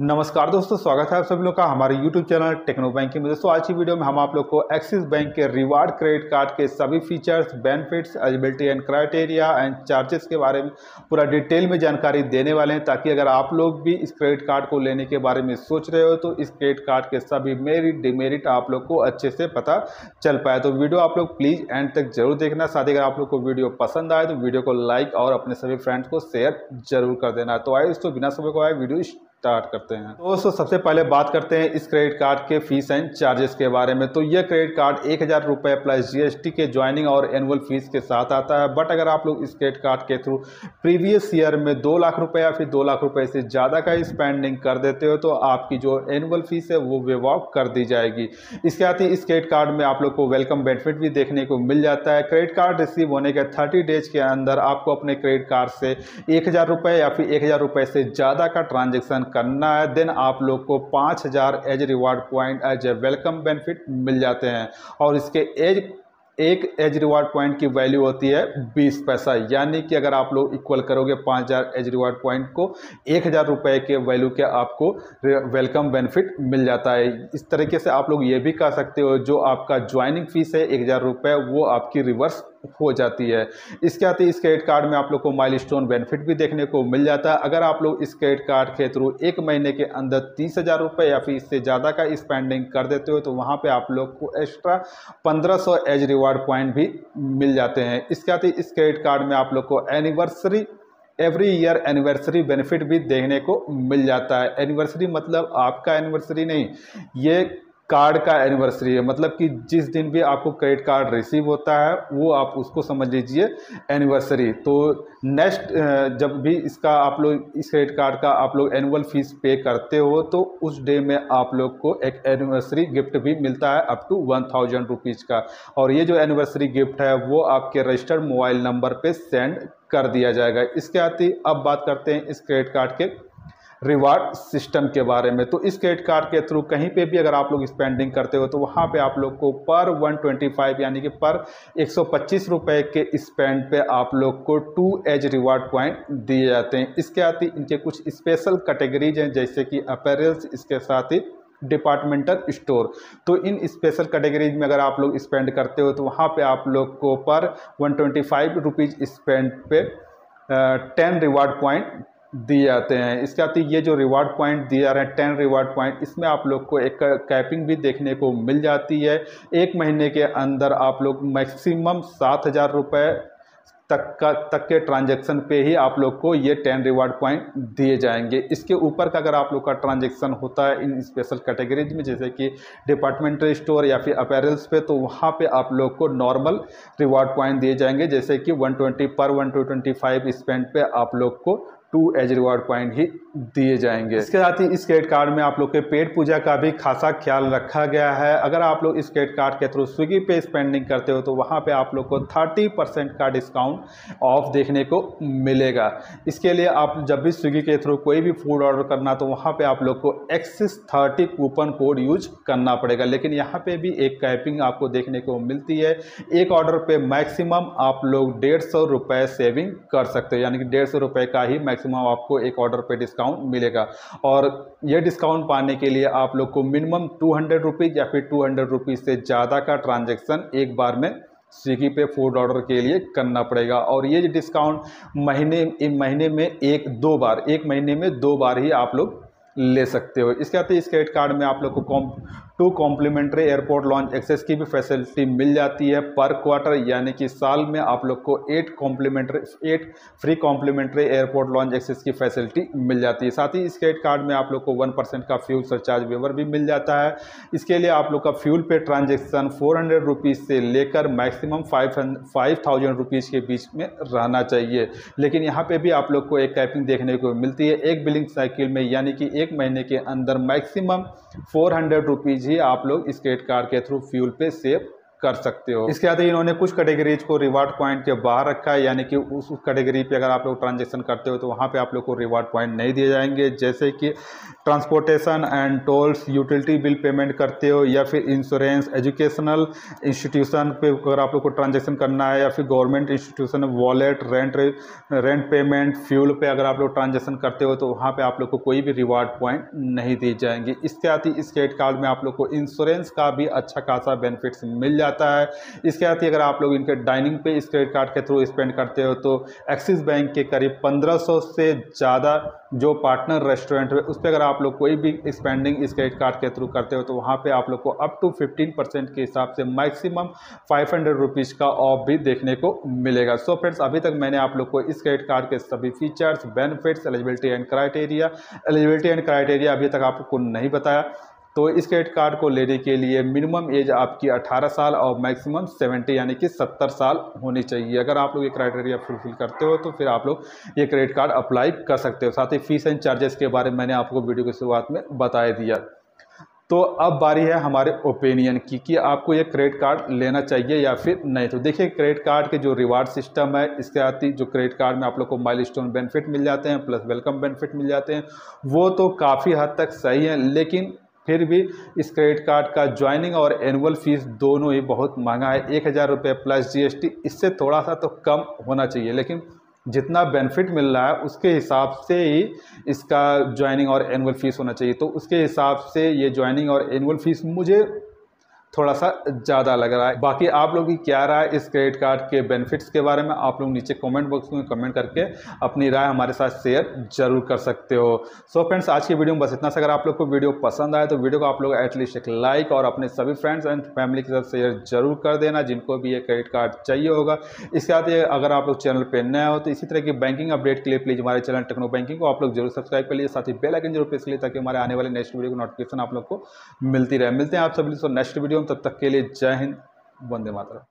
नमस्कार दोस्तों, स्वागत है आप सभी लोग का हमारे YouTube चैनल टेक्नो बैंकिंग में। दोस्तों आज की वीडियो में हम आप लोग को एक्सिस बैंक के रिवार्ड क्रेडिट कार्ड के सभी features, benefits, eligibility and criteria and charges के बारे में पूरा डिटेल में जानकारी देने वाले हैं, ताकि अगर आप लोग भी इस क्रेडिट कार्ड को लेने के बारे में सोच रहे हो तो इस क्रेडिट कार्ड के सभी मेरिट डिमेरिट आप लोग को अच्छे से पता चल पाए। तो वीडियो आप लोग प्लीज़ एंड तक जरूर देखना। साथ ही अगर आप लोग को वीडियो पसंद आए तो वीडियो को लाइक और अपने सभी फ्रेंड्स को शेयर जरूर कर देना। तो आए दोस्तों, बिना समय को आए वीडियो स्टार्ट करते हैं। दोस्तों सबसे पहले बात करते हैं इस क्रेडिट कार्ड के फीस एंड चार्जेस के बारे में। तो यह क्रेडिट कार्ड 1000 रुपये प्लस GST के ज्वाइनिंग और एनुअल फीस के साथ आता है। बट अगर आप लोग इस क्रेडिट कार्ड के थ्रू प्रीवियस ईयर में 2 लाख रुपये या फिर 2 लाख रुपये से ज़्यादा का स्पेंडिंग कर देते हो तो आपकी जो एनुअल फीस है वो वेव ऑफ कर दी जाएगी। इसके साथ ही इस क्रेडिट कार्ड में आप लोग को वेलकम बेनिफिट भी देखने को मिल जाता है। क्रेडिट कार्ड रिसीव होने के 30 डेज के अंदर आपको अपने क्रेडिट कार्ड से 1000 रुपये या फिर 1000 रुपये से ज़्यादा का ट्रांजेक्शन करना है। देन आप लोग को 5000 as reward point as a welcome benefit मिल जाते हैं और इसके एक एज रिवार्ड पॉइंट की वैल्यू होती है 20 पैसा। यानी कि अगर आप लोग इक्वल करोगे 5000 एज रिवार्ड पॉइंट को 1000 रुपये के वैल्यू के आपको वेलकम बेनिफिट मिल जाता है। इस तरीके से आप लोग ये भी कर सकते हो, जो आपका ज्वाइनिंग फीस है 1000 रुपये वो आपकी रिवर्स हो जाती है। इसके साथ ही इस क्रेडिट कार्ड में आप लोग को माइलस्टोन बेनिफिट भी देखने को मिल जाता है। अगर आप लोग इस क्रेडिट कार्ड के थ्रू 1 महीने के अंदर 30000 रुपये या फिर इससे ज़्यादा का स्पेंडिंग कर देते हो तो वहाँ पे आप लोग को एक्स्ट्रा 1500 एज रिवार्ड पॉइंट भी मिल जाते हैं। इसके साथ ही इस क्रेडिट कार्ड में आप लोग को एवरी ईयर एनिवर्सरी बेनिफिट भी देखने को मिल जाता है। एनिवर्सरी मतलब आपका एनिवर्सरी नहीं, ये कार्ड का एनिवर्सरी है। मतलब कि जिस दिन भी आपको क्रेडिट कार्ड रिसीव होता है वो आप उसको समझ लीजिए एनिवर्सरी। तो नेक्स्ट जब भी इसका आप लोग इस क्रेडिट कार्ड का आप लोग एनुअल फीस पे करते हो तो उस डे में आप लोग को एक एनिवर्सरी गिफ्ट भी मिलता है अप टू 1000 रुपीज़ का। और ये जो एनिवर्सरी गिफ्ट है वो आपके रजिस्टर्ड मोबाइल नंबर पर सेंड कर दिया जाएगा। इसके आते ही अब बात करते हैं इस क्रेडिट कार्ड के रिवार्ड सिस्टम के बारे में। तो इस क्रेडिट कार्ड के थ्रू कहीं पे भी अगर आप लोग स्पेंडिंग करते हो तो वहाँ पे आप लोग को पर 125 यानी कि पर 125 रुपये के स्पेंड पे आप लोग को 2 एज रिवार्ड पॉइंट दिए जाते हैं। इसके साथ ही इनके कुछ स्पेशल कैटेगरीज हैं, जैसे कि अपैरल्स, इसके साथ ही डिपार्टमेंटल स्टोर। तो इन स्पेशल कैटेगरीज में अगर आप लोग स्पेंड करते हो तो वहाँ पर आप लोग को पर 125 रुपीज़ स्पेंड पे 10 रिवार्ड पॉइंट दिए जाते हैं। इसके साथ ही ये जो रिवार्ड पॉइंट दिए जा रहे हैं 10 रिवार्ड पॉइंट, इसमें आप लोग को एक कैपिंग भी देखने को मिल जाती है। 1 महीने के अंदर आप लोग मैक्सिमम 7000 रुपये तक के ट्रांजैक्शन पे ही आप लोग को ये 10 रिवार्ड पॉइंट दिए जाएंगे। इसके ऊपर का अगर आप लोग का ट्रांजैक्शन होता है इन स्पेशल कैटेगरीज में, जैसे कि डिपार्टमेंटल स्टोर या फिर अपैरल्स पे, तो वहाँ पे आप लोग को नॉर्मल रिवार्ड पॉइंट दिए जाएंगे, जैसे कि 125 स्पेंड पे आप लोग को 2 एज रिवार्ड पॉइंट ही दिए जाएंगे। इसके साथ ही इस क्रेडिट कार्ड में आप लोग के पेट पूजा का भी खासा ख्याल रखा गया है। अगर आप लोग इस क्रेडिट कार्ड के थ्रू स्विगी पे स्पेंडिंग करते हो तो वहाँ पे आप लोग को 30% का डिस्काउंट ऑफ देखने को मिलेगा। इसके लिए आप जब भी स्विगी के थ्रू कोई भी फूड ऑर्डर करना तो वहाँ पर आप लोग को Axis 30 कूपन कोड यूज करना पड़ेगा। लेकिन यहाँ पर भी एक कैपिंग आपको देखने को मिलती है। एक ऑर्डर पर मैक्सिमम आप लोग 150 रुपये सेविंग कर सकते हो, यानी कि 150 रुपये का ही आपको एक ऑर्डर पे डिस्काउंट मिलेगा। और यह डिस्काउंट पाने के लिए आप लोग को मिनिमम 200 रुपीज़ या फिर 200 रुपीज़ से ज़्यादा का ट्रांजैक्शन एक बार में स्विगी पे फूड ऑर्डर के लिए करना पड़ेगा। और ये डिस्काउंट एक महीने में दो बार ही आप लोग ले सकते हो। इसके साथ ही इस क्रेडिट कार्ड में आप लोग को 2 कॉम्प्लीमेंट्री एयरपोर्ट लॉन्च एक्सेस की भी फैसिलिटी मिल जाती है पर क्वार्टर, यानी कि साल में आप लोग को 8 free complimentary airport lounge access की फैसिलिटी मिल जाती है। साथ ही इस क्रेडिट कार्ड में आप लोग को 1% का फ्यूल सरचार्ज वेवर भी मिल जाता है। इसके लिए आप लोग का फ्यूल पे ट्रांजेक्शन 400 रुपीज़ से लेकर मैक्सिमम 5000 रुपीज़ के बीच में रहना चाहिए। लेकिन यहाँ पर भी आप लोग को एक कैपिंग देखने को मिलती है एक बिलिंग साइकिल में, यानी कि 1 महीने के अंदर मैक्सिमम 400 रुपीज़ ही आप लोग इस क्रेडिट कार्ड के थ्रू फ्यूल पे सेव कर सकते हो। इसके साथ ही इन्होंने कुछ कैटेगरीज को रिवार्ड पॉइंट के बाहर रखा है, यानी कि उस कैटेगरी पे अगर आप लोग ट्रांजेक्शन करते हो तो वहाँ पे आप लोग को रिवार्ड पॉइंट नहीं दिए जाएंगे, जैसे कि transportation and tolls, utility bill payment करते हो या फिर इंश्योरेंस, एजुकेशनल इंस्टीट्यूशन पे अगर आप लोग को ट्रांजेक्शन करना है या फिर government institution, wallet, rent payment, fuel पे अगर आप लोग ट्रांजेक्शन करते हो तो वहाँ पर आप लोग को कोई भी रिवार्ड पॉइंट नहीं दी जाएंगे। इसके साथ ही इस क्रेडिट कार्ड में आप लोग को इंश्योरेंस का भी अच्छा खासा बेनिफिट्स मिल जाता है। इसके साथ ही अगर आप लोग इनके डाइनिंग पे इस क्रेडिट कार्ड के थ्रू स्पेंड करते हो तो एक्सिस बैंक के करीब 1500 से ज़्यादा जो पार्टनर रेस्टोरेंट है उस पर अगर आप लोग कोई भी स्पेंडिंग इस क्रेडिट कार्ड के थ्रू करते हो तो वहाँ पे आप लोग को अप टू 15% के हिसाब से मैक्सिमम 500 रुपीज़ का ऑफ भी देखने को मिलेगा। सो फ्रेंड्स, अभी तक मैंने आप लोग को इस क्रेडिट कार्ड के सभी features, benefits, eligibility and criteria अभी तक आपको नहीं बताया। तो इस क्रेडिट कार्ड को लेने के लिए मिनिमम एज आपकी 18 साल और मैक्सिमम 70 यानी कि 70 साल होनी चाहिए। अगर आप लोग ये क्राइटेरिया फुलफिल करते हो तो फिर आप लोग ये क्रेडिट कार्ड अप्लाई कर सकते हो। साथ ही फीस एंड चार्जेस के बारे में मैंने आपको वीडियो की शुरुआत में बता दिया। तो अब बारी है हमारे ओपिनियन की कि आपको ये क्रेडिट कार्ड लेना चाहिए या फिर नहीं। तो देखिए, क्रेडिट कार्ड के जो रिवार्ड सिस्टम है, इसके साथ ही जो क्रेडिट कार्ड में आप लोग को माइलस्टोन बेनिफिट मिल जाते हैं प्लस वेलकम बेनिफिट मिल जाते हैं वो तो काफ़ी हद तक सही है, लेकिन फिर भी इस क्रेडिट कार्ड का ज्वाइनिंग और एनुअल फीस दोनों ही बहुत महंगा है। 1000 रुपये प्लस GST, इससे थोड़ा सा तो कम होना चाहिए, लेकिन जितना बेनिफिट मिल रहा है उसके हिसाब से ही इसका ज्वाइनिंग और एनुअल फीस होना चाहिए। तो उसके हिसाब से ये ज्वाइनिंग और एनुअल फीस मुझे थोड़ा सा ज़्यादा लग रहा है। बाकी आप लोग की क्या राय इस क्रेडिट कार्ड के बेनिफिट्स के बारे में, आप लोग नीचे कमेंट बॉक्स में कमेंट करके अपनी राय हमारे साथ शेयर जरूर कर सकते हो। सो फ्रेंड्स, आज की वीडियो में बस इतना सा। अगर आप लोग को वीडियो पसंद आए तो वीडियो को आप लोग एटलीस्ट एक लाइक और अपने सभी फ्रेंड्स एंड फैमिली के साथ शेयर जरूर कर देना जिनको भी ये क्रेडिट कार्ड चाहिए होगा। इसके साथ ही अगर आप लोग चैनल पर नए हो तो इसी तरह की बैंकिंग अपडेट के लिए प्लीज़ हमारे चैनल टेक्नो बैंकिंग को आप लोग जरूर सब्सक्राइब कर लिए, साथ ही बेल आइकन जरूर प्रेस करिए ताकि हमारे आने वाले नेक्स्ट वीडियो की नोटिफिकेशन आप लोग को मिलती रहे। मिलते हैं आप सभी नेक्स्ट वीडियो, तब तक के लिए जय हिंद, वंदे मातरम।